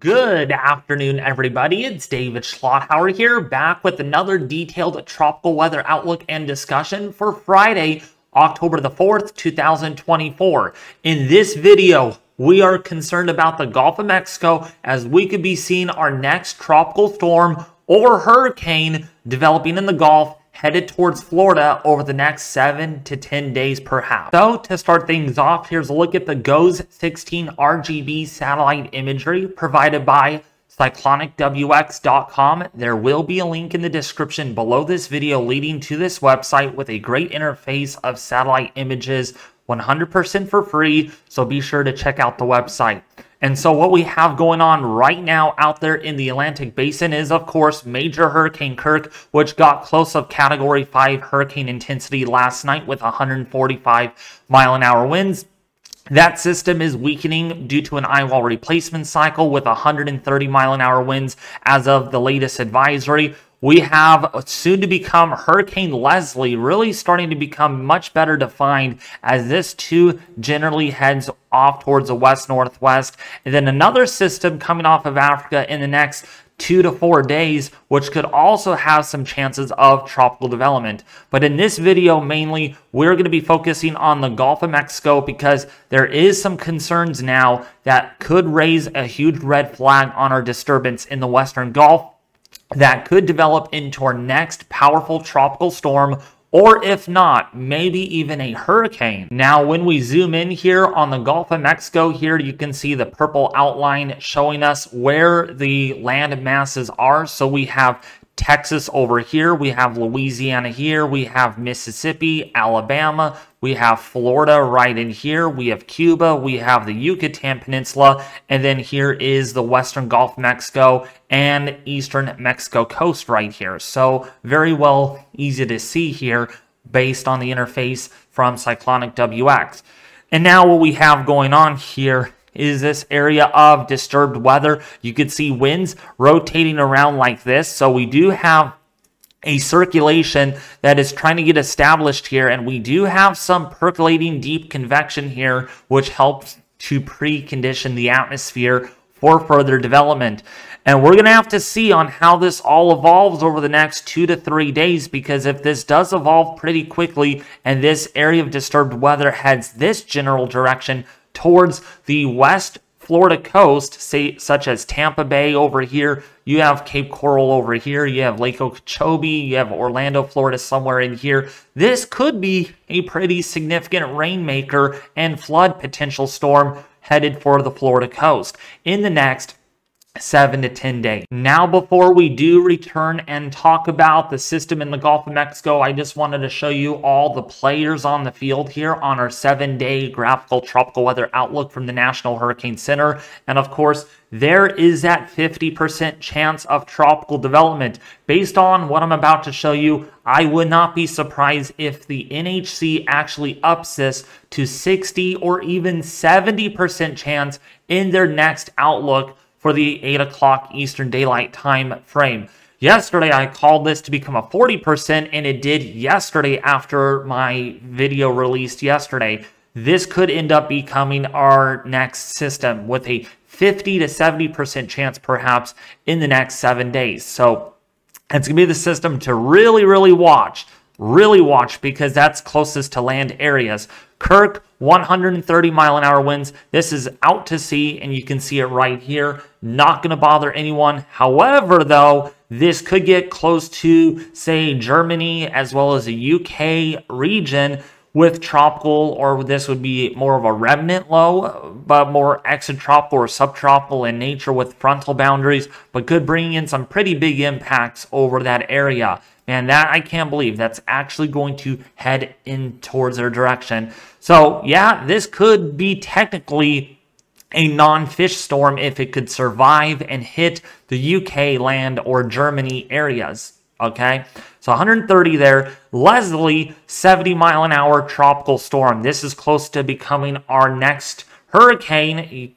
Good afternoon, everybody. It's David Schlotthauer here, back with another detailed tropical weather outlook and discussion for Friday, October the 4th, 2024. In this video, we are concerned about the Gulf of Mexico as we could be seeing our next tropical storm or hurricane developing in the Gulf headed towards Florida over the next 7 to 10 days perhaps. So to start things off, here's a look at the GOES-16 RGB satellite imagery provided by CyclonicWX.com. There will be a link in the description below this video leading to this website with a great interface of satellite images 100% for free, so be sure to check out the website. And so what we have going on right now out there in the Atlantic Basin is, of course, Major Hurricane Kirk, which got close of Category 5 hurricane intensity last night with 145-mile-an-hour winds. That system is weakening due to an eye wall replacement cycle with 130-mile-an-hour winds as of the latest advisory. We have soon-to-become Hurricane Leslie really starting to become much better defined as this too generally heads off towards the west-northwest. And then another system coming off of Africa in the next 2 to 4 days, which could also have some chances of tropical development. But in this video, mainly, we're going to be focusing on the Gulf of Mexico because there is some concerns now that could raise a huge red flag on our disturbance in the western Gulf that could develop into our next powerful tropical storm, or if not, maybe even a hurricane. Now, when we zoom in here on the Gulf of Mexico here, you can see the purple outline showing us where the land masses are. So we have Texas over here, we have Louisiana here, we have Mississippi, Alabama, we have Florida right in here, we have Cuba, we have the Yucatan Peninsula, and then here is the western Gulf of Mexico and eastern Mexico coast right here. So very well easy to see here based on the interface from Cyclonic WX. And now what we have going on here is this area of disturbed weather. You could see winds rotating around like this. So we do have a circulation that is trying to get established here, and we do have some percolating deep convection here, which helps to precondition the atmosphere for further development. And we're going to have to see on how this all evolves over the next 2 to 3 days, because if this does evolve pretty quickly and this area of disturbed weather heads this general direction towards the west Florida coast, say, such as Tampa Bay over here, you have Cape Coral over here, you have Lake Okeechobee, you have Orlando, Florida somewhere in here, this could be a pretty significant rainmaker and flood potential storm headed for the Florida coast in the next 7 to 10 days. Now, before we do return and talk about the system in the Gulf of Mexico, I just wanted to show you all the players on the field here on our 7-day graphical tropical weather outlook from the National Hurricane Center. And of course, there is that 50% chance of tropical development. Based on what I'm about to show you, I would not be surprised if the NHC actually ups this to 60 or even 70% chance in their next outlook for the 8 o'clock Eastern Daylight Time frame. Yesterday, I called this to become a 40%, and it did yesterday after my video released yesterday. This could end up becoming our next system with a 50 to 70% chance perhaps in the next 7 days. So it's going to be the system to really watch because that's closest to land areas. Kirk, 130-mile-an-hour winds. This is out to sea, and you can see it right here. Not going to bother anyone. However, though, this could get close to, say, Germany as well as the UK region with tropical, or this would be more of a remnant low, but more exotropical or subtropical in nature with frontal boundaries, but could bring in some pretty big impacts over that area. Man, that I can't believe that's actually going to head in towards their direction. So yeah, this could be technically a non-fish storm if it could survive and hit the UK land or Germany areas. Okay, so 130 there. Leslie, 70-mile-an-hour tropical storm. This is close to becoming our next hurricane. You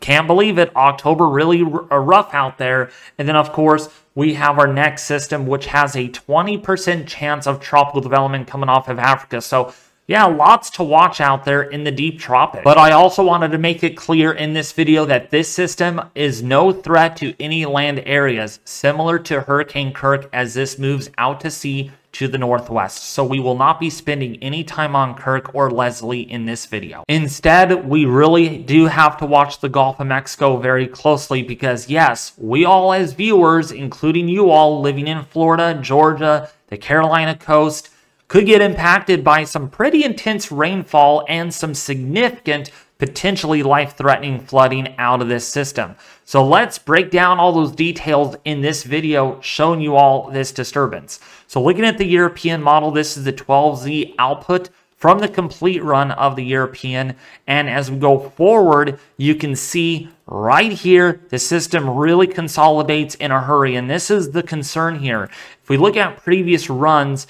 can't believe it. October really rough out there. And then, of course, we have our next system, which has a 20% chance of tropical development coming off of Africa. So Yeah, lots to watch out there in the deep tropics. But I also wanted to make it clear in this video that this system is no threat to any land areas, similar to Hurricane Kirk as this moves out to sea to the northwest. So we will not be spending any time on Kirk or Leslie in this video. Instead, we really do have to watch the Gulf of Mexico very closely because yes, we all as viewers, including you all living in Florida, Georgia, the Carolina coast, could get impacted by some pretty intense rainfall and some significant, potentially life-threatening flooding out of this system. So let's break down all those details in this video showing you all this disturbance. So looking at the European model, this is the 12Z output from the complete run of the European. And as we go forward, you can see right here, the system really consolidates in a hurry. And this is the concern here. If we look at previous runs,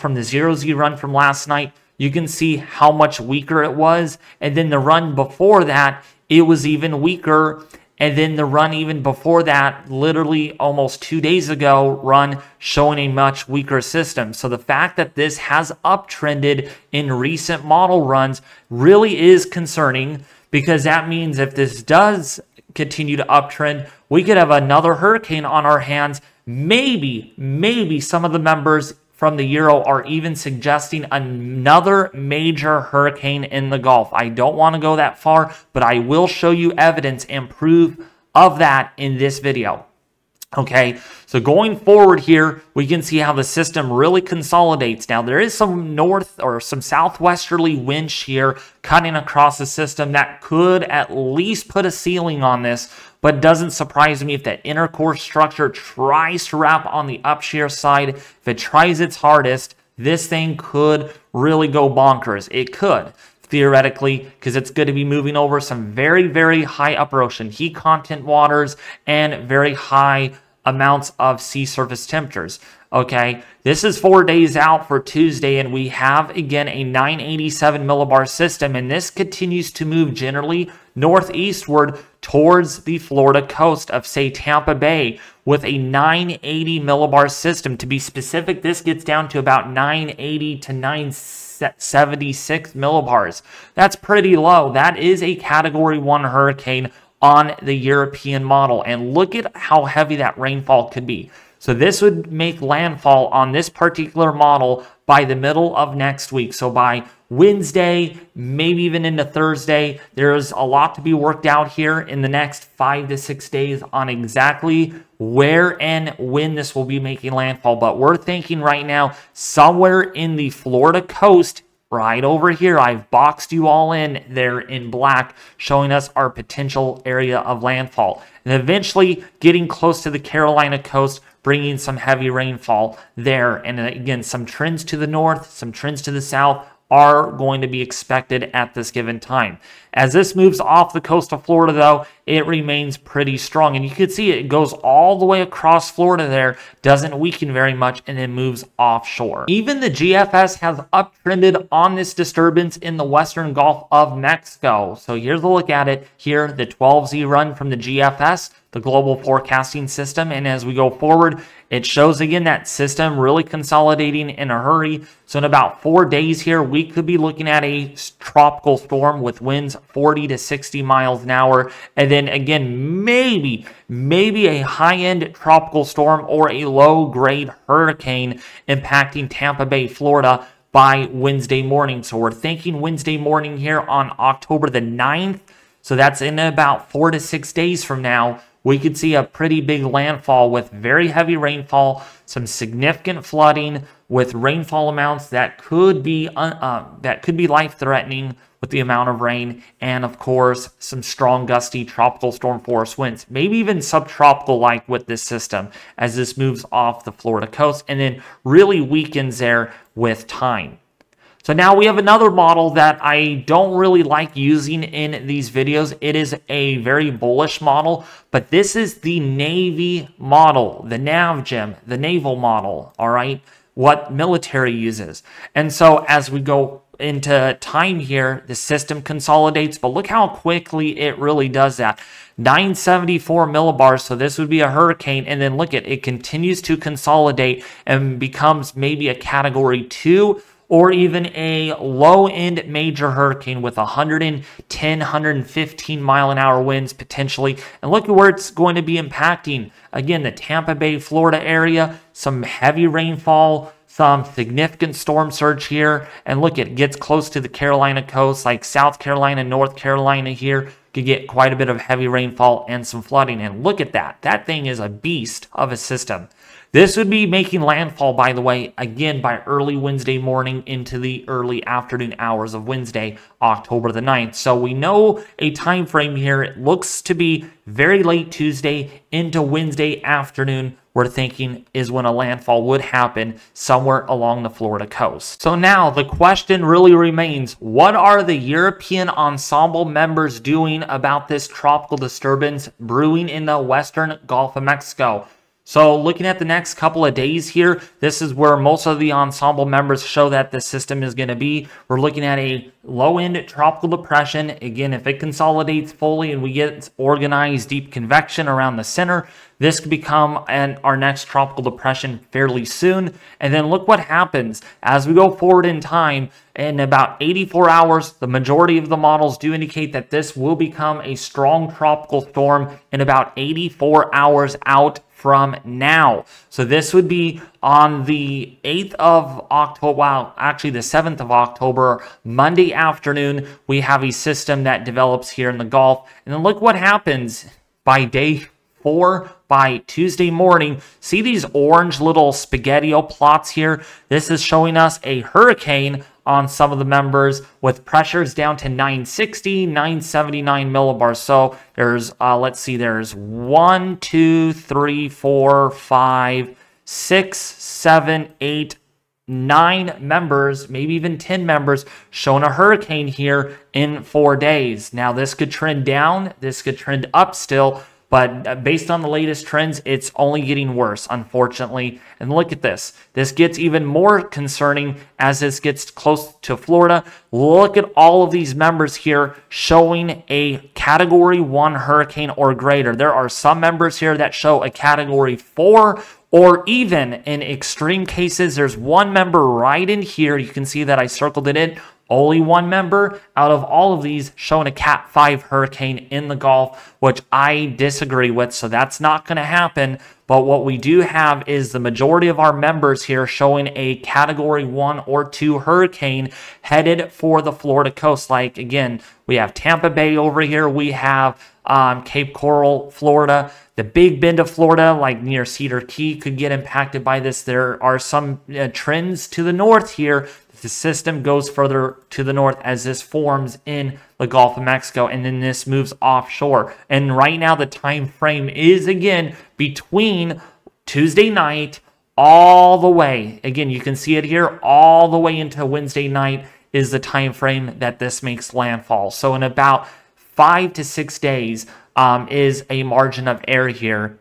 from the 0Z run from last night, you can see how much weaker it was. And then the run before that, it was even weaker. And then the run even before that, literally almost 2 days ago, run showing a much weaker system. So the fact that this has uptrended in recent model runs really is concerning because that means if this does continue to uptrend, we could have another hurricane on our hands. Maybe some of the members from the Euro are even suggesting another major hurricane in the Gulf. I don't want to go that far, but I will show you evidence and proof of that in this video. Okay, so going forward here, we can see how the system really consolidates. Now, there is some north or some southwesterly wind shear cutting across the system that could at least put a ceiling on this, but doesn't surprise me if that inner core structure tries to wrap on the upshear side. If it tries its hardest, this thing could really go bonkers. It could, theoretically, because it's going to be moving over some very, very high upper ocean heat content waters and very high amounts of sea surface temperatures. Okay, this is 4 days out for Tuesday, and we have, again, a 987 millibar system, and this continues to move generally northeastward towards the Florida coast of, say, Tampa Bay with a 980 millibar system. To be specific, this gets down to about 980 to 976 millibars. That's pretty low. That is a Category 1 hurricane on the European model, and look at how heavy that rainfall could be. So this would make landfall on this particular model by the middle of next week. So by Wednesday, maybe even into Thursday, there's a lot to be worked out here in the next 5 to 6 days on exactly where and when this will be making landfall. But we're thinking right now somewhere in the Florida coast, right over here. I've boxed you all in there in black, showing us our potential area of landfall. And eventually getting close to the Carolina coast, bringing some heavy rainfall there. And again, some trends to the north, some trends to the south are going to be expected at this given time. As this moves off the coast of Florida, though, it remains pretty strong. And you can see it goes all the way across Florida there, doesn't weaken very much, and then moves offshore. Even the GFS has uptrended on this disturbance in the western Gulf of Mexico. So here's a look at it here, the 12Z run from the GFS, the Global Forecasting System. And as we go forward, it shows again that system really consolidating in a hurry. So in about 4 days here, we could be looking at a tropical storm with winds 40 to 60 miles an hour. And then again, maybe a high-end tropical storm or a low-grade hurricane impacting Tampa Bay, Florida by Wednesday morning. So we're thinking Wednesday morning here on October the 9th. So that's in about 4 to 6 days from now. We could see a pretty big landfall with very heavy rainfall, some significant flooding with rainfall amounts that could be life-threatening with the amount of rain, and of course some strong gusty tropical storm force winds, maybe even subtropical like with this system as this moves off the Florida coast and then really weakens there with time. So now we have another model that I don't really like using in these videos. It is a very bullish model, but this is the Navy model, the NAVGEM, the Naval model, all right, what military uses. And so as we go into time here, the system consolidates, but look how quickly it really does that. 974 millibars, so this would be a hurricane, and then look at it continues to consolidate and becomes maybe a Category 2 or even a low-end major hurricane with 110, 115 mile an hour winds potentially. And look at where it's going to be impacting. Again, the Tampa Bay, Florida area, some heavy rainfall, some significant storm surge here. And look, it gets close to the Carolina coast, like South Carolina, North Carolina here. Could get quite a bit of heavy rainfall and some flooding. And look at that. That thing is a beast of a system. This would be making landfall, by the way, again by early Wednesday morning into the early afternoon hours of Wednesday, October the 9th. So we know a time frame here. It looks to be very late Tuesday into Wednesday afternoon, we're thinking, is when a landfall would happen somewhere along the Florida coast. So now the question really remains, what are the European ensemble members doing about this tropical disturbance brewing in the western Gulf of Mexico? So looking at the next couple of days here, this is where most of the ensemble members show that the system is going to be. We're looking at a low-end tropical depression. Again, if it consolidates fully and we get organized deep convection around the center, this could become our next tropical depression fairly soon. And then look what happens as we go forward in time. In about 84 hours, the majority of the models do indicate that this will become a strong tropical storm in about 84 hours out from now. So this would be on the 8th of October, well, actually the 7th of October, Monday afternoon, we have a system that develops here in the Gulf. And then look what happens by day 4, by Tuesday morning. See these orange little spaghettio plots here? This is showing us a hurricane on some of the members with pressures down to 960, 979 millibars. So there's, let's see, there's 1, 2, 3, 4, 5, 6, 7, 8, 9 members, maybe even 10 members showing a hurricane here in 4 days. Now this could trend down, this could trend up still, but based on the latest trends, it's only getting worse, unfortunately. And look at this. This gets even more concerning as this gets close to Florida. Look at all of these members here showing a Category 1 hurricane or greater. There are some members here that show a Category 4, or even in extreme cases, there's one member right in here. You can see that I circled it in. Only one member out of all of these showing a Cat 5 hurricane in the Gulf, which I disagree with, so that's not going to happen. But what we do have is the majority of our members here showing a Category 1 or 2 hurricane headed for the Florida coast. Like, again, we have Tampa Bay over here. We have Cape Coral, Florida. The Big Bend of Florida, like near Cedar Key, could get impacted by this. There are some trends to the north here. The system goes further to the north as this forms in the Gulf of Mexico, and then this moves offshore. And right now the time frame is, again, between Tuesday night all the way, again, you can see it here, all the way into Wednesday night is the time frame that this makes landfall. So in about 5 to 6 days is a margin of error here,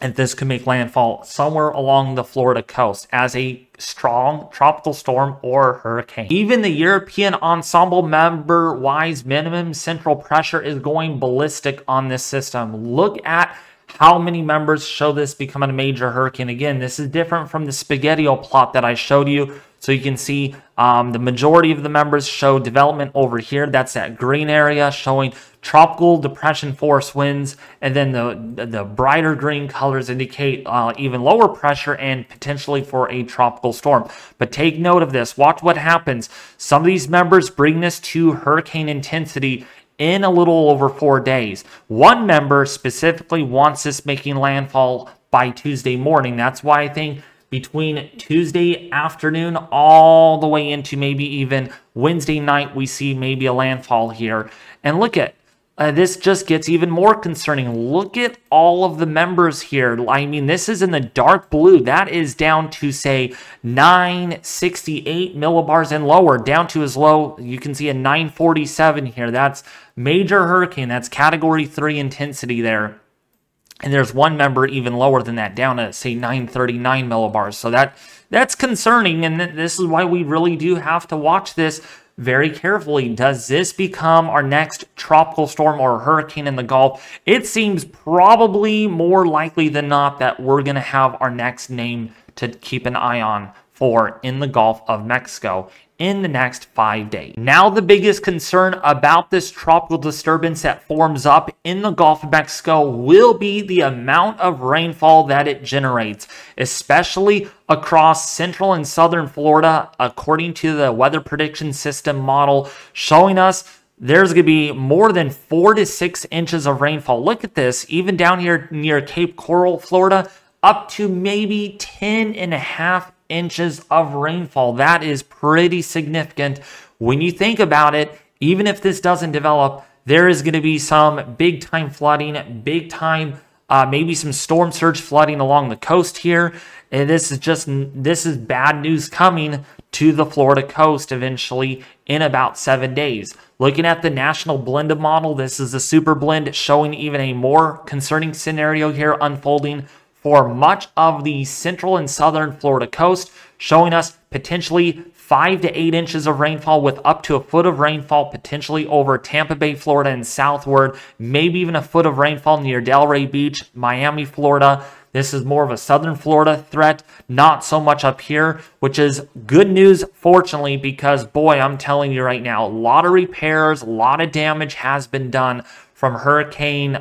and this could make landfall somewhere along the Florida coast as a strong tropical storm or hurricane. Even the European ensemble member-wise minimum central pressure is going ballistic on this system. Look at how many members show this becoming a major hurricane. Again, this is different from the spaghettio plot that I showed you. So you can see the majority of the members show development over here. That's that green area showing tropical depression force winds. And then the brighter green colors indicate even lower pressure and potentially for a tropical storm. But take note of this. Watch what happens. Some of these members bring this to hurricane intensity in a little over 4 days. One member specifically wants this making landfall by Tuesday morning. That's why I think between Tuesday afternoon all the way into maybe even Wednesday night, we see maybe a landfall here. And look at, this just gets even more concerning. Look at all of the members here. I mean, this is in the dark blue. That is down to, say, 968 millibars and lower, down to as low. You can see a 947 here. That's major hurricane. That's Category 3 intensity there. And there's one member even lower than that, down at, say, 939 millibars. So that's concerning, and this is why we really do have to watch this very carefully. Does this become our next tropical storm or hurricane in the Gulf? It seems probably more likely than not that we're going to have our next name to keep an eye on for in the Gulf of Mexico in the next 5 days. Now, the biggest concern about this tropical disturbance that forms up in the Gulf of Mexico will be the amount of rainfall that it generates, especially across central and southern Florida, according to the weather prediction system model showing us there's going to be more than 4 to 6 inches of rainfall. Look at this, even down here near Cape Coral, Florida, up to maybe 10.5 inches of rainfall. That is pretty significant. When you think about it, even if this doesn't develop, there is going to be some big time flooding, big time maybe some storm surge flooding along the coast here. And this is bad news coming to the Florida coast eventually in about 7 days. Looking at the National Blended model, this is a super blend showing even a more concerning scenario here unfolding for much of the central and southern Florida coast, showing us potentially 5 to 8 inches of rainfall with up to 1 foot of rainfall potentially over Tampa Bay, Florida and southward, maybe even 1 foot of rainfall near Delray Beach, Miami, Florida. This is more of a southern Florida threat, not so much up here, which is good news, fortunately, because, boy, I'm telling you right now, a lot of repairs, a lot of damage has been done from Hurricane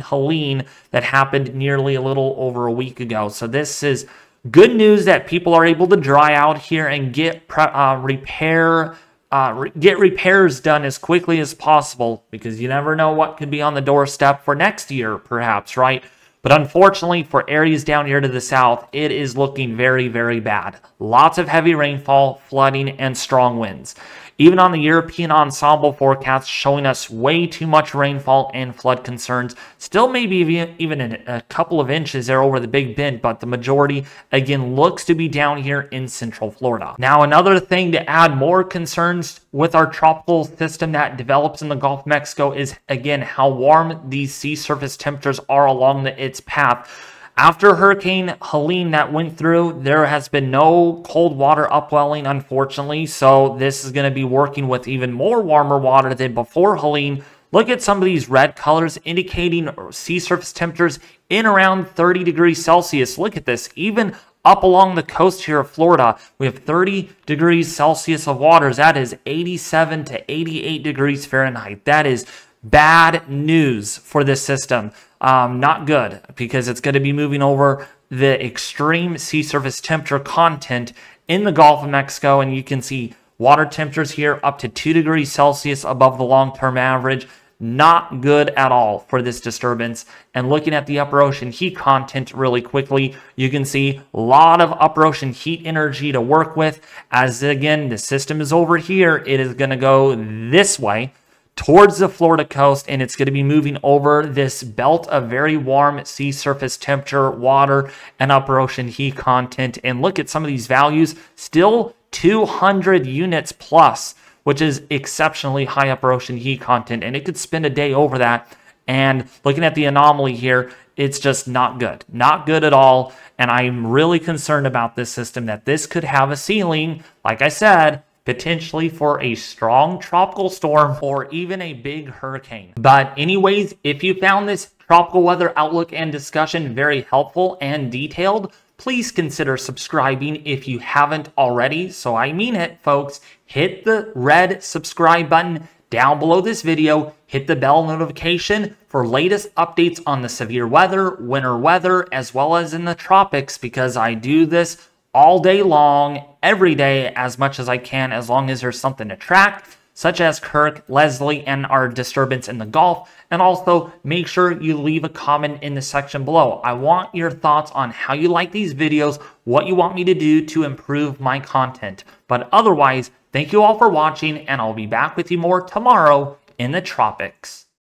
Helene that happened nearly a little over a week ago. So this is good news that people are able to dry out here and get repairs done as quickly as possible, because you never know what could be on the doorstep for next year, perhaps, right? But unfortunately, for areas down here to the south, it is looking very, very bad. Lots of heavy rainfall, flooding, and strong winds. Even on the European ensemble forecast, showing us way too much rainfall and flood concerns. Still maybe even a couple of inches there over the Big Bend, but the majority, again, looks to be down here in central Florida. Now, another thing to add more concerns with our tropical system that develops in the Gulf of Mexico is, again, how warm these sea surface temperatures are along its path. After Hurricane Helene that went through, there has been no cold water upwelling, unfortunately, so this is going to be working with even more warmer water than before Helene. Look at some of these red colors indicating sea surface temperatures in around 30 degrees Celsius. Look at this, even up along the coast here of Florida, we have 30 degrees Celsius of waters. That is 87 to 88 degrees Fahrenheit. That is bad news for this system. Not good, because it's going to be moving over the extreme sea surface temperature content in the Gulf of Mexico, and you can see water temperatures here up to 2 degrees Celsius above the long-term average. Not good at all for this disturbance. And looking at the upper ocean heat content really quickly, you can see a lot of upper ocean heat energy to work with. As again, the system is over here, it is going to go this way towards the Florida coast, and it's going to be moving over this belt of very warm sea surface temperature, water, and upper ocean heat content. And look at some of these values, still 200 units plus, which is exceptionally high upper ocean heat content, and it could spend a day over that. And looking at the anomaly here, it's just not good. Not good at all, and I'm really concerned about this system, that this could have a ceiling, like I said, potentially for a strong tropical storm or even a big hurricane. But anyways, if you found this tropical weather outlook and discussion very helpful and detailed, please consider subscribing if you haven't already. So I mean it, folks. Hit the red subscribe button down below this video. Hit the bell notification for latest updates on the severe weather, winter weather, as well as in the tropics, because I do this all day long, every day, as much as I can, as long as there's something to track, such as Kirk, Leslie, and our disturbance in the Gulf. And also, make sure you leave a comment in the section below. I want your thoughts on how you like these videos, what you want me to do to improve my content. But otherwise, thank you all for watching, and I'll be back with you more tomorrow in the tropics.